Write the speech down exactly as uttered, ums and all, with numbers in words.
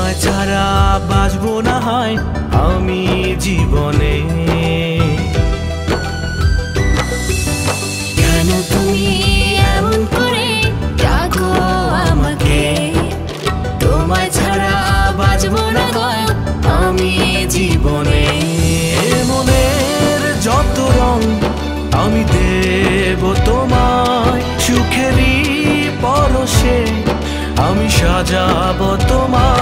তোমায় ছাড়া বাঁচবো না হয় আমি জীবনে। কেন তুমি এমন করে ডাকো আমাকে, তোমায় ছাড়া বাঁচবো না হয় আমি জীবনে। মনের যত রং আমি দেব তোমায়, সুখেরই পরশে আমি সাজাবো তোমায়।